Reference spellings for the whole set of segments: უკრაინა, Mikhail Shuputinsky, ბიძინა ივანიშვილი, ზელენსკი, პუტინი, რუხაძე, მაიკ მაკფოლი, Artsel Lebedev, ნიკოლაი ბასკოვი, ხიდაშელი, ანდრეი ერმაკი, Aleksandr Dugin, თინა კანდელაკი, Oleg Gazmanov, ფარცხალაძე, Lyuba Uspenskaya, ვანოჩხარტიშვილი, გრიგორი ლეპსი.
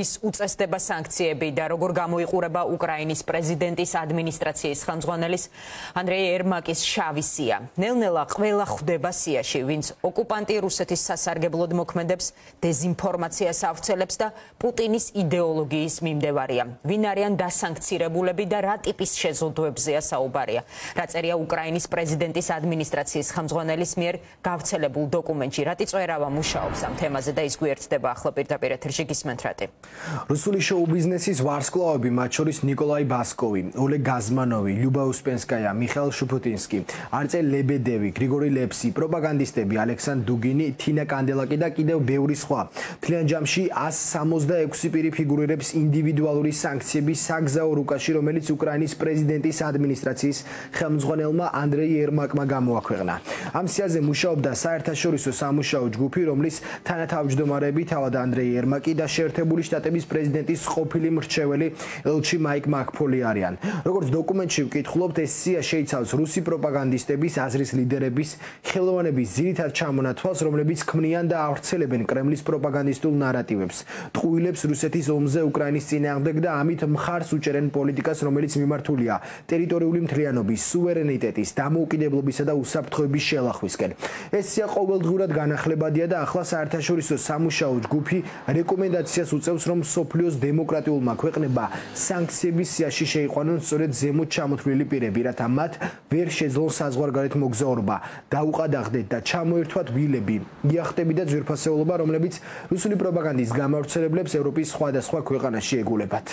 ვის უწესდება სანქციები და როგორ გამოიყურება უკრაინის პრეზიდენტის ადმინისტრაციის ხელმძღვანელის ანდრეი ერმაკის შავი სია. Ნელ-ნელა ყველა ხდება სიაში, ვინც ოკუპანტი რუსეთის სასარგებლოდ მოქმედებს, დეзинფორმაციას ავრცელებს და პუტინის იდეოლოგიის მიმდევარია. Ვინ არიან დასანქცირებულები და რა ტიპის შეზღუდვებზეა საუბარია? Რა წერია უკრაინის პრეზიდენტის ადმინისტრაციის ხელმძღვანელის მიერ გავრცელებულ დოკუმენტში? Რა წვერავა მუშაობს ამ თემაზე და ის გვერდდება ახლა პირდაპირ ეთერში გისმენთ. Rusuli show businesses Varsklavi, Machoris Nikolai Baskovi, Oleg Gazmanovi, Lyuba Uspenskaya, Mikhail Shuputinsky, Artsel Lebedevi, Grigori Lepsi, Propagandistები, Aleksandr Dugini, Thina Kanddelakი და კიდევ ბევრი სხვა. Თლიან ჯამში 166 პირი ფიგურირებს ინდივიდუალური სანქციების საგზაო რუკაში, რომელიც უკრაინის პრეზიდენტის ადმინისტრაციის ხელმძღვანელმა ანდრეი ერმაკმა გამოაქვეყნა. Ამ სიაზე მუშაობდა საერთაშორისო სამუშაო ჯგუფი, რომლის თანათავმჯდომარეები თავად ანდრეი ერმაკი და შეერთებული შტატების პრეზიდენტის ყოფილი მრჩეველი ელჩი მაიკ მაკფოლი არიან. Როგორც დოკუმენტში ვკითხულობთ, ეს სია შეიცავს რუსი პროპაგანდისტების, აზრის ლიდერების, ხელოვანების ძირითად ჩამონათვალს, რომლებიც ქმნიან და ავრცელებენ კრემლის პროპაგანდისტულ ნარატივებს, ტყუილებს რუსეთის ომზე უკრაინის წინააღმდეგ და ამით მხარს უჭერენ პოლიტიკას, რომელიც მიმართულია ტერიტორიული მთლიანობის, სუვერენიტეტის, დამოუკიდებლობისა და უსაფრთხოების შელახვისკენ. ეს სია ყოველდღურად განახლებადია და ახლა საერთაშორისო სამუშაო ჯგუფი რეკომენდაციას უწევს, რომ სოფლიოს დემოკრატიულმა ქვეყნებმა სანქციების სიაში შეიყვანონ სწორედ ზემოთ ჩამოთვლილი პირები, რათა მათ ვერ შეძლოს საზღვარგარეთ მოგზაურობა, დაუყადახდეთ და ჩამოერთვათ ვილები, იახტები და ძვირფასეულობა, რომლებიც რუსული პროპაგანდის გამავრცელებლებს ევროპის სხვადასხვა ქვეყანაში ეგულებათ.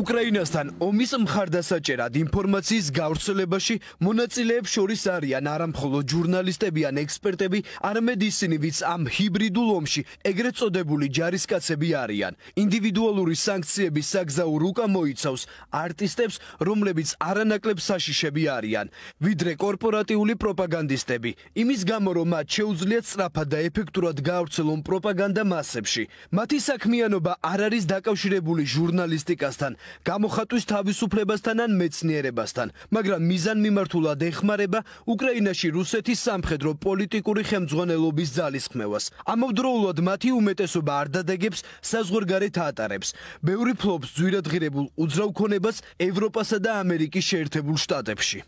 უკრაინასთან ომის მხარდასაჭერად ინფორმაციის გავრცელებაში მონაწილეებს შორის არიან არა მხოლოდ ჟურნალისტები ან ექსპერტები, არამედ ისინი, ვინც ამ ჰიბრიდულ ომში ეგრეთ წოდებული ჯარისკაცები არიან. ინდივიდუალური სანქციების საგზაო რუკა მოიცავს არტისტებს, რომლებიც არანაკლებ საშიშები არიან, ვიდრე კორპორატიული პროპაგანდისტები. Იმის გამო, რომ მათ შეუძლიათ სწრაფად და ეფექტურად გავრცელონ პროპაგანდა მასებში. Მათი საქმიანობა არ არის დაკავშირებული ჟურნალისტიკასთან. Გამოხატვის თავისუფლებასთან ან მეცნიერებასთან, მაგრამ მიზანმიმართულად ეხმარება უკრაინაში რუსეთის სამხედრო პოლიტიკური ხელმძღვანელობის ძალისხმევას. Ამავდროულად მათი უმეტესობა არ დადეგებს საზღვარგარეთ ატარებს. Ბევრი ფლობს ძვირადღირებულ უძრავქონებას ევროპასა და ამერიკის შეერთებულ შტატებში.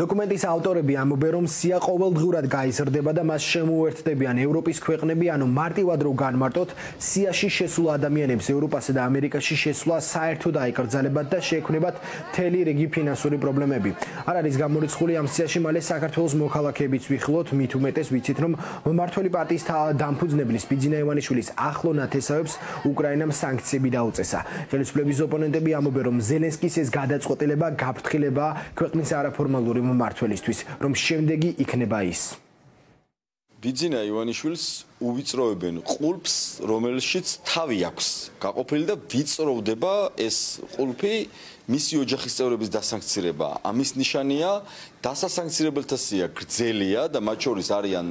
Dokumentis autorები ამბობენ, რომ სია ყოველდღურად გაიზრდება და მას შემოუერთდებიან ევროპის ქვეყნები, ანუ მარტივად რო განმარტოთ, სიაში შესულ ადამიანებს ევროპასა და ამერიკაში შესვლა საერთოდ აიკრძალებათ და შეექმნებათ მთელი რიგი ფინანსური პრობლემები. Არ არის გამორიცხული ამ სიაში მალე საქართველოს მოქალაქეებიც ვიხილოთ, მით უმეტეს ვიცით, რომ მმართველი პარტიის დამფუძნებლის ბიძინა ივანიშვილის ახლო ნათესავებს უკრაინამ სანქციები დაუწესა. Ხელისუფლების ოპონენტები ამბობენ, რომ ზელენსკის ეს გადაწყვეტილება გაფრთხილებაა ქვეყნის არაფორმ მალური მმართველისთვის, რომ შემდეგი იქნება ის. ბიძინა ივანიშვილს უვიწროვებენ ყულფს, რომელშიც თავი აქვს გაყოფილი და ვიწროვდება ეს ყულფი მისი ოჯახის წევრების დასანქცირება. Ამის ნიშანია დასასანქცირებელთა სია გრძელია და მათ შორის არიან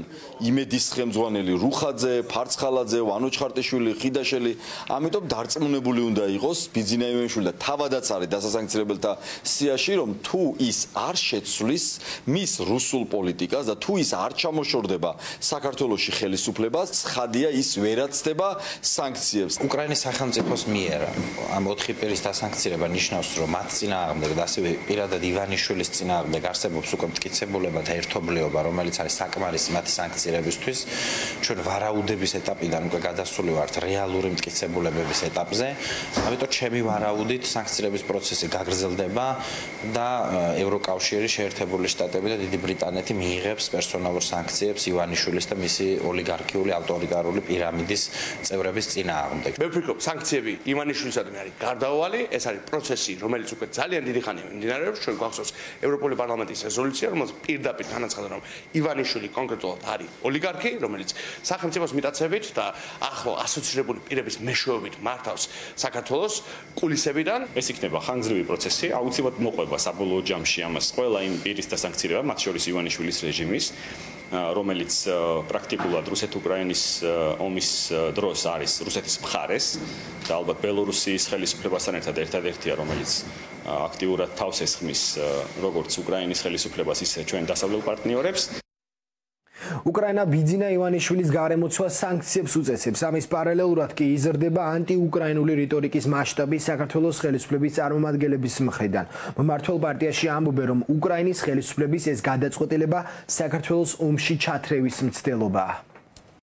იმედის ხელმძღვანელი რუხაძე, ფარცხალაძე, ვანოჩხარტიშვილი, ხიდაშელი. Ამიტომ დარწმუნებული უნდა იყოს ბიძინა ივანიშვილი და თავადაც არის დასასანქცირებელთა სიაში, რომ თუ ის არ შეცვლის მის რუსულ პოლიტიკას და თუ ის არ ჩამოშორდება საქართველოში ხელისუფლებას, ცხადია ის ვერაცდება სანქციებს. უკრაინის სახელმწიფოს მიერ ამ 4 პირის დასანქცირება ნიშნავს, რომ მათ წინააღმდეგ და ასევე პირადად ივანიშვილის წინააღმდეგ არსებობს უკვე მტკიცებულება და ერთობლიობა, რომელიც არის საკმარისი მათი სანქცირებისთვის. Ჩვენ ვარაუდების ეტაპიდან უკვე გადასული ვართ რეალური მტკიცებულებების ეტაპზე. Ამიტომ ჩემი ვარაუდით სანქცირების პროცესი გაგრძელდება და ევროკავშირი, შეერთებული შტატები და დიდი ბრიტანეთი მიიღებს პერსონალურ სანქციებს ივანიშვილის და მისი ოლიგარქიული ავტორიტარული პირამიდის წევრების წინააღმდეგ. მე ვფიქრობ, სანქციები ივანიშვილისადმი არის გარდაუვალი, ეს არის პროცესი, რომელიც უკვე ძალიან დიდი ხანია მიმდინარეობს. Ჩვენ გვახსოვს ევროპული პარლამენტის რეზოლუცია, რომელიც პირდაპირ განაცხადა, რომ ივანიშვილი კონკრეტულად არის ოლიგარქი, რომელიც სახელმწიფოს მიტაცებით და ახლო ასოცირებული პირების მეშვეობით მართავს საქართველოს კულისებიდან. ეს იქნება ხანგრძლივი პროცესი, აუცილებლად მოყვება საბოლოო ჯამში ამას ყველა იმ პირის დასანქცირება, მათ შორის ივანიშვილის რეჟიმის, რომელიც პრაქტიკულად რუსეთ-უკრაინის ომის დროს არის რუსეთის მხარეს და ალბათ ბელორუსიის ხელისუფლებასთან ერთად ერთადერთია, რომელიც აქტიურად თავს ესხმის როგორც უკრაინის ხელისუფლებას, ისე ჩვენ დასავლელ პარტნიორებს. Ucraina bidzina Ivanishvilis garemotsuva sanktsiebs utsesebs. Amis paralelurad კი იზრდება ანტიუკრაინული რიტორიკის მასშტაბი საქართველოს ხელისუფლების წარმომადგენლების მხრიდან. Მმართველ პარტიაში ამბობენ, რომ უკრაინის ხელისუფლების ეს გადაწყვეტილება საქართველოს ომში ჩათრევის მცდელობაა.